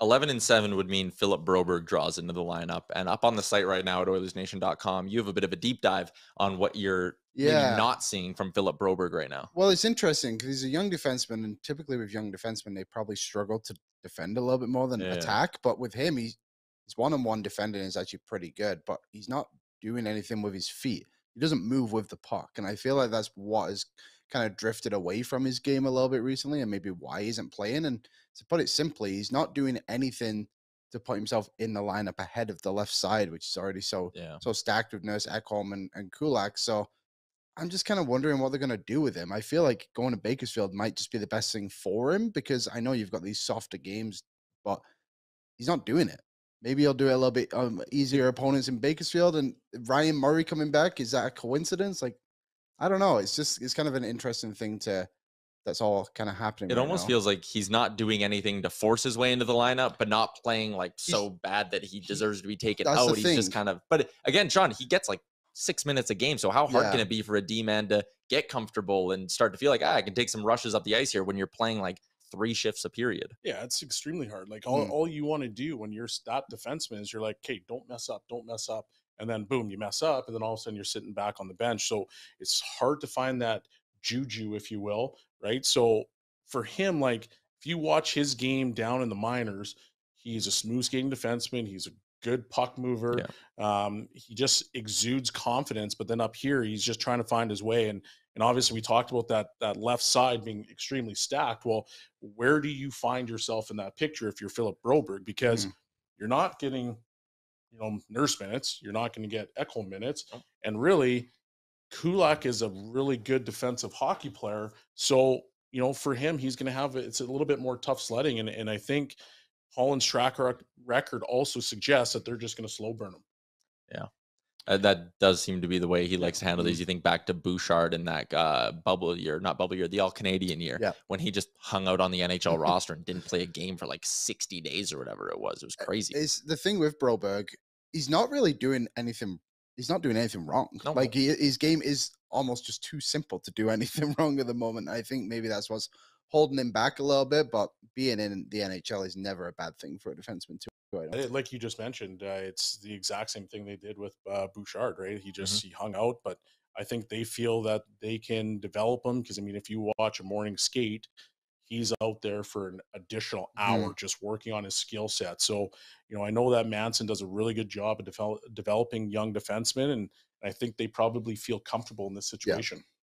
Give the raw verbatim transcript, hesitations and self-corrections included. eleven and seven would mean Philip Broberg draws into the lineup. And up on the site right now at Oilers Nation dot com, you have a bit of a deep dive on what you're yeah. not seeing from Philip Broberg right now. Well, it's interesting because he's a young defenseman, and typically with young defensemen, they probably struggle to defend a little bit more than yeah. attack. But with him, he's one-on-one defending is actually pretty good, but he's not doing anything with his feet. He doesn't move with the puck. And I feel like that's what has kind of drifted away from his game a little bit recently, and maybe why he isn't playing. And to put it simply, he's not doing anything to put himself in the lineup ahead of the left side, which is already so yeah. so stacked with Nurse, Eckholm, and, and Kulak. So I'm just kind of wondering what they're going to do with him. I feel like going to Bakersfield might just be the best thing for him, because I know you've got these softer games, but he's not doing it. Maybe he'll do it a little bit um, easier opponents in Bakersfield. And Ryan Murray coming back, is that a coincidence? Like, I don't know. It's just, it's kind of an interesting thing to, that's all kind of happening. It right almost now. feels like he's not doing anything to force his way into the lineup, but not playing like so he's, bad that he deserves to be taken out. He's thing. just kind of, but again, Sean, he gets like six minutes a game. So how hard yeah. can it be for a D man to get comfortable and start to feel like, ah, I can take some rushes up the ice here when you're playing like three shifts a period? Yeah, it's extremely hard. Like all, mm. all you want to do when you're that defenseman is you're like, okay, don't mess up, don't mess up. And then boom, you mess up. And then all of a sudden you're sitting back on the bench. So it's hard to find that juju, if you will. Right. So for him, like if you watch his game down in the minors, he's a smooth skating defenseman. He's a good puck mover. Yeah. Um, he just exudes confidence, but then up here, he's just trying to find his way. And, and obviously we talked about that, that left side being extremely stacked. Well, where do you find yourself in that picture if you're Philip Broberg? Because mm. you're not getting, you know, Nurse minutes. You're not going to get Eckholm minutes. Oh. And really, Kulak is a really good defensive hockey player. So, you know, for him, he's going to have, it's a little bit more tough sledding. And, and I think Holland's track record also suggests that they're just going to slow burn him. Yeah. Uh, that does seem to be the way he likes to handle these. You think back to Bouchard in that uh, bubble year, not bubble year, the all-Canadian year, yeah. when he just hung out on the N H L roster and didn't play a game for like sixty days or whatever it was. It was crazy. It's the thing with Broberg, he's not really doing anything. He's not doing anything wrong. No. Like he, his game is almost just too simple to do anything wrong at the moment. I think maybe that's what's holding him back a little bit, but being in the N H L is never a bad thing for a defenseman too. Like you just mentioned, uh, it's the exact same thing they did with uh, Bouchard, right? He just mm-hmm. he hung out, but I think they feel that they can develop him because, I mean, if you watch a morning skate, he's out there for an additional hour mm. just working on his skill set. So, you know, I know that Manson does a really good job of develop, developing young defensemen, and I think they probably feel comfortable in this situation. Yeah.